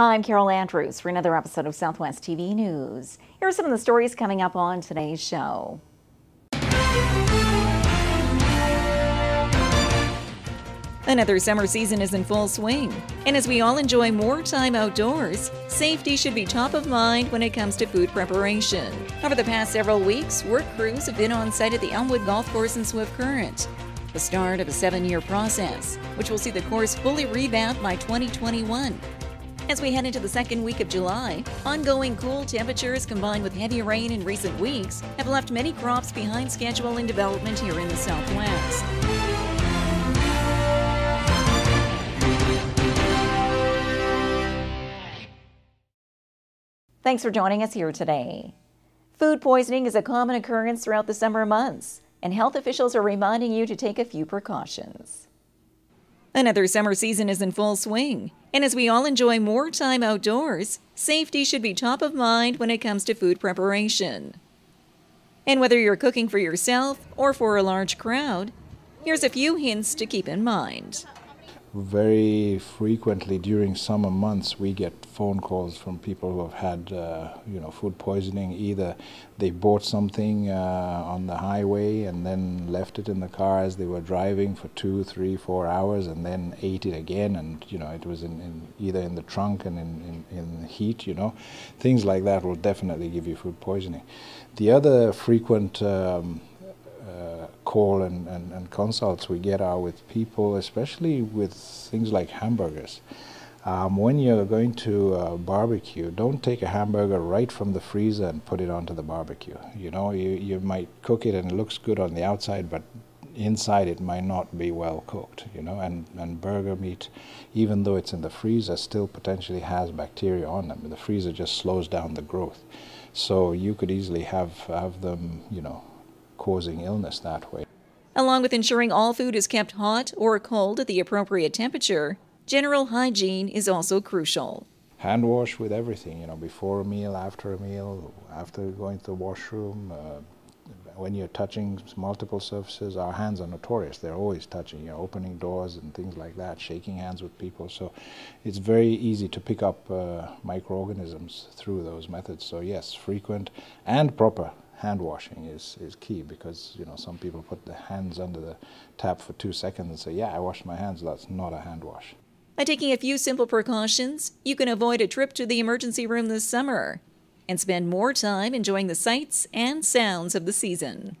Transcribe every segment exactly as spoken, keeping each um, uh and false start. I'm Carol Andrews for another episode of Southwest T V News. Here are some of the stories coming up on today's show. Another summer season is in full swing, and as we all enjoy more time outdoors, safety should be top of mind when it comes to food preparation. Over the past several weeks, work crews have been on site at the Elmwood Golf Course in Swift Current, the start of a seven-year process, which will see the course fully revamped by twenty twenty-one. As we head into the second week of July, ongoing cool temperatures combined with heavy rain in recent weeks have left many crops behind schedule in development here in the Southwest. Thanks for joining us here today. Food poisoning is a common occurrence throughout the summer months, and health officials are reminding you to take a few precautions. Another summer season is in full swing, and as we all enjoy more time outdoors, safety should be top of mind when it comes to food preparation. And whether you're cooking for yourself or for a large crowd, here's a few hints to keep in mind. Very frequently during summer months we get phone calls from people who have had uh, you know, food poisoning. Either they bought something uh, on the highway and then left it in the car as they were driving for two, three, four hours and then ate it again, and you know, it was in, in either in the trunk and in, in, in heat, you know. Things like that will definitely give you food poisoning. The other frequent um, Uh, call and, and, and consults we get are with people, especially with things like hamburgers. Um, when you're going to uh, barbecue, don't take a hamburger right from the freezer and put it onto the barbecue. You know, you, you might cook it and it looks good on the outside, but inside it might not be well cooked, you know, and, and burger meat, even though it's in the freezer, still potentially has bacteria on them. The freezer just slows down the growth. So you could easily have, have them, you know, causing illness that way. Along with ensuring all food is kept hot or cold at the appropriate temperature, general hygiene is also crucial. Hand wash with everything, you know, before a meal, after a meal, after going to the washroom, uh, when you're touching multiple surfaces. Our hands are notorious, they're always touching, you know, opening doors and things like that, shaking hands with people, so it's very easy to pick up uh, microorganisms through those methods. So yes, frequent and proper hand washing is, is key, because you know, some people put their hands under the tap for two seconds and say, yeah, I washed my hands. That's not a hand wash. By taking a few simple precautions, you can avoid a trip to the emergency room this summer and spend more time enjoying the sights and sounds of the season.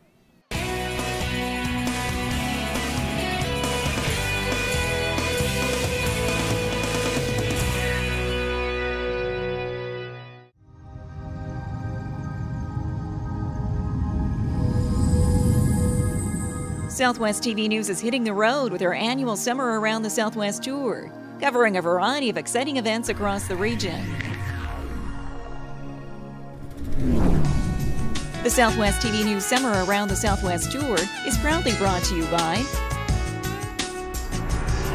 Southwest T V News is hitting the road with our annual Summer Around the Southwest tour, covering a variety of exciting events across the region. The Southwest T V News Summer Around the Southwest tour is proudly brought to you by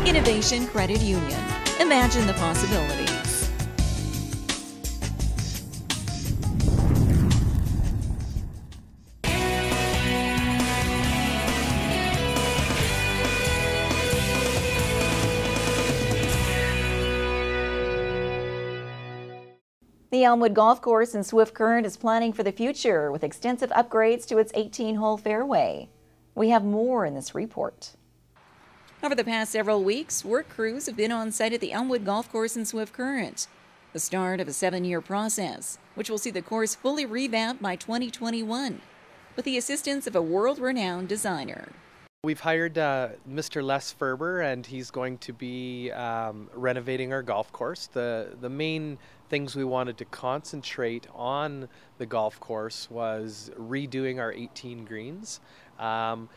Innovation Credit Union. Imagine the possibilities. The Elmwood Golf Course in Swift Current is planning for the future with extensive upgrades to its eighteen hole fairway. We have more in this report. Over the past several weeks, work crews have been on site at the Elmwood Golf Course in Swift Current, the start of a seven-year process, which will see the course fully revamped by twenty twenty-one, with the assistance of a world-renowned designer. We've hired uh, Mister Les Ferber, and he's going to be um, renovating our golf course. The, the main things we wanted to concentrate on the golf course was redoing our eighteen greens. Um,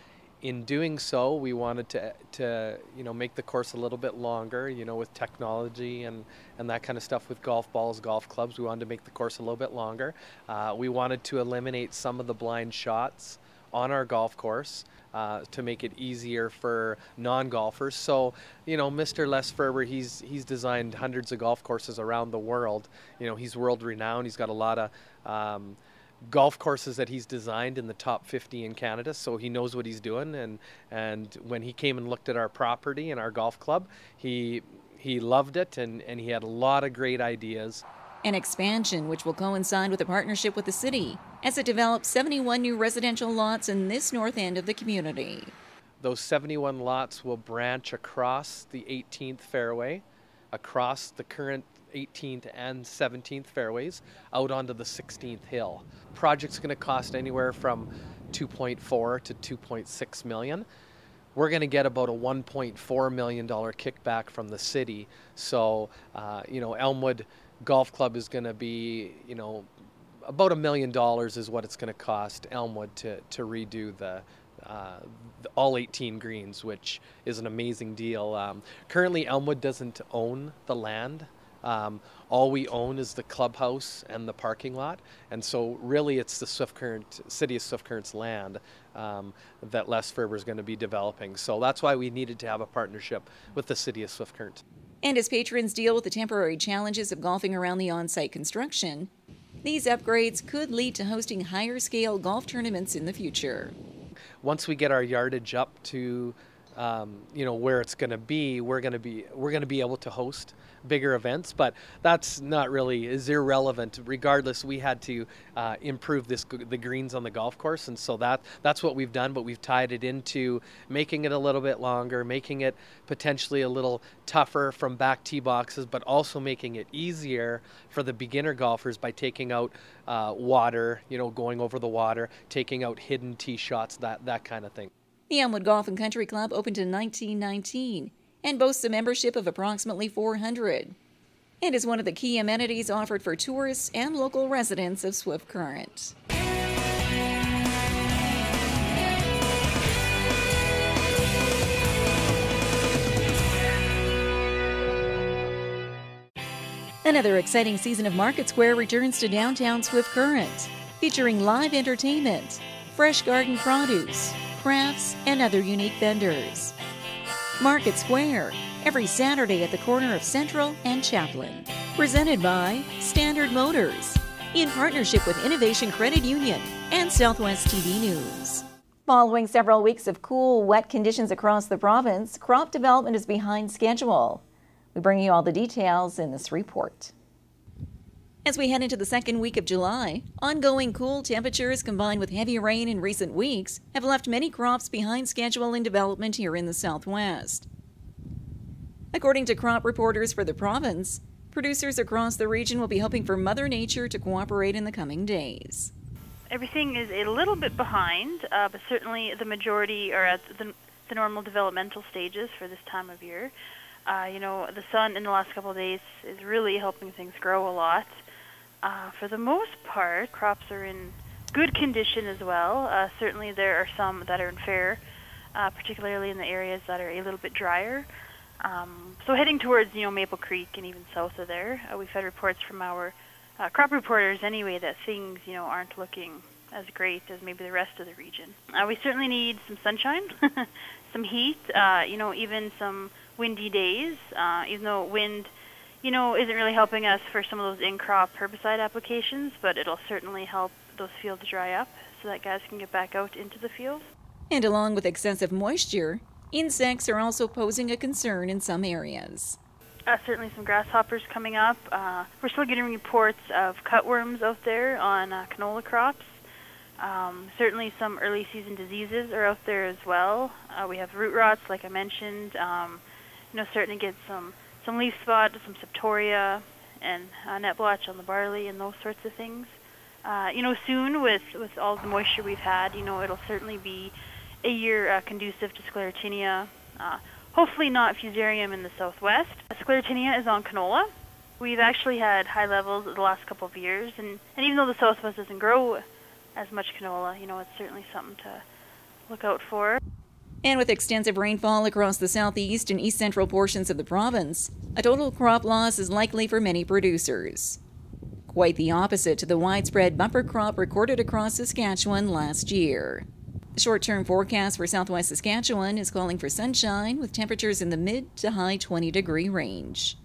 in doing so, we wanted to, to you know, make the course a little bit longer, you know, with technology and, and that kind of stuff, with golf balls, golf clubs. We wanted to make the course a little bit longer. Uh, we wanted to eliminate some of the blind shots on our golf course uh, to make it easier for non-golfers. So, you know, Mister Les Ferber, he's he's designed hundreds of golf courses around the world. You know, he's world-renowned. He's got a lot of um, golf courses that he's designed in the top fifty in Canada, so he knows what he's doing. And, and when he came and looked at our property and our golf club, he... He loved it, and, and he had a lot of great ideas. An expansion which will coincide with a partnership with the city as it develops seventy-one new residential lots in this north end of the community. Those seventy-one lots will branch across the eighteenth fairway, across the current eighteenth and seventeenth fairways, out onto the sixteenth hill. Project's going to cost anywhere from two point four to two point six million. We're going to get about a one point four million dollar kickback from the city. So, uh, you know, Elmwood Golf Club is going to be, you know, about a million dollars is what it's going to cost Elmwood to, to redo the, uh, the all eighteen greens, which is an amazing deal. Um, currently, Elmwood doesn't own the land. Um, all we own is the clubhouse and the parking lot, and so really it's the Swift Current, City of Swift Current's land um, that Les Ferber is going to be developing. So that's why we needed to have a partnership with the City of Swift Current. And as patrons deal with the temporary challenges of golfing around the on-site construction, these upgrades could lead to hosting higher-scale golf tournaments in the future. Once we get our yardage up to Um, you know where it's going to be, we're going to be we're going to be able to host bigger events, but that's not really is irrelevant. Regardless, we had to uh, improve this the greens on the golf course, and so that that's what we've done. But we've tied it into making it a little bit longer, making it potentially a little tougher from back tee boxes, but also making it easier for the beginner golfers by taking out uh, water, you know, going over the water, taking out hidden tee shots, that that kind of thing. The Elmwood Golf and Country Club opened in nineteen nineteen and boasts a membership of approximately four hundred and is one of the key amenities offered for tourists and local residents of Swift Current. Another exciting season of Market Square returns to downtown Swift Current, featuring live entertainment, fresh garden produce, crafts, and other unique vendors. Market Square, every Saturday at the corner of Central and Chaplin. Presented by Standard Motors, in partnership with Innovation Credit Union and Southwest T V News. Following several weeks of cool, wet conditions across the province, crop development is behind schedule. We bring you all the details in this report. As we head into the second week of July, ongoing cool temperatures combined with heavy rain in recent weeks have left many crops behind schedule in development here in the Southwest. According to crop reporters for the province, producers across the region will be hoping for Mother Nature to cooperate in the coming days. Everything is a little bit behind, uh, but certainly the majority are at the, the normal developmental stages for this time of year. Uh, you know, the sun in the last couple of days is really helping things grow a lot. Uh, for the most part, crops are in good condition as well. Uh, certainly there are some that are in fair, uh, particularly in the areas that are a little bit drier. Um, so heading towards, you know, Maple Creek and even south of there, uh, we've had reports from our uh, crop reporters anyway that things, you know, aren't looking as great as maybe the rest of the region. Uh, we certainly need some sunshine, some heat, uh, you know, even some windy days, uh, even though wind you know, isn't really helping us for some of those in-crop herbicide applications, but it'll certainly help those fields dry up so that guys can get back out into the field. And along with excessive moisture, insects are also posing a concern in some areas. Uh, certainly some grasshoppers coming up. Uh, we're still getting reports of cutworms out there on uh, canola crops. Um, certainly some early season diseases are out there as well. Uh, we have root rots, like I mentioned. Um, you know, certainly get some some leaf spot, some septoria, and uh, net blotch on the barley and those sorts of things. Uh, you know, soon with, with all the moisture we've had, you know, it'll certainly be a year uh, conducive to sclerotinia. Uh, hopefully not fusarium in the southwest. Sclerotinia is on canola. We've actually had high levels the last couple of years, and, and even though the southwest doesn't grow as much canola, you know, it's certainly something to look out for. And with extensive rainfall across the southeast and east central portions of the province, a total crop loss is likely for many producers. Quite the opposite to the widespread bumper crop recorded across Saskatchewan last year. The short-term forecast for Southwest Saskatchewan is calling for sunshine with temperatures in the mid to high twenty degree range.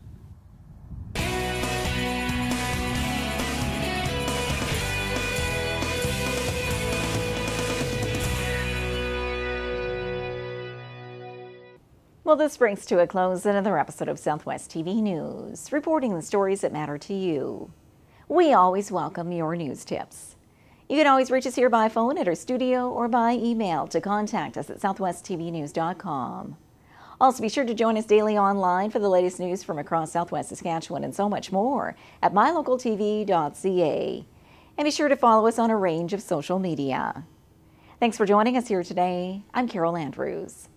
Well, this brings to a close another episode of Southwest T V News, reporting the stories that matter to you. We always welcome your news tips. You can always reach us here by phone at our studio or by email to contact us at Southwest T V News dot com. Also, be sure to join us daily online for the latest news from across Southwest Saskatchewan and so much more at My Local T V dot C A. And be sure to follow us on a range of social media. Thanks for joining us here today. I'm Carol Andrews.